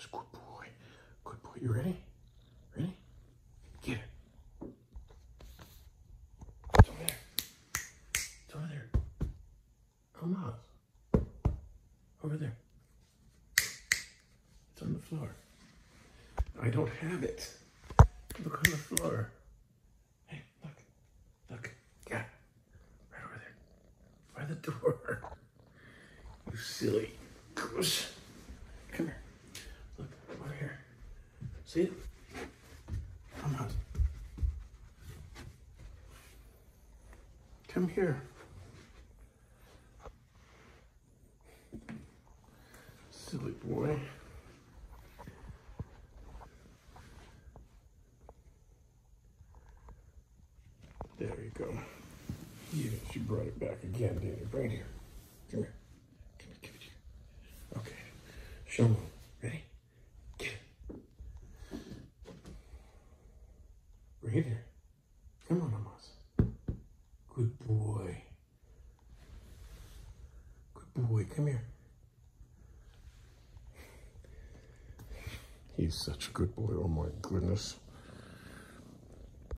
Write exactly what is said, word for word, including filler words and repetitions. Amos, good boy. Good boy. You ready? Ready? Get it. It's over there. It's over there. Come on. Over there. It's on the floor. I don't have it. Look on the floor. Hey, look. Look. Yeah. Right over there. By the door. You silly goose. Come here. Look, over here. See it? Come on. Come here. Silly boy. There you go. Yes, you brought it back again, didn't you? Bring it here. Come here. Come here, give it here. Okay. Show them. Ready? Get it. Bring it here. Come on, Amos. Good boy. Good boy. Come here. He's such a good boy. Oh my goodness.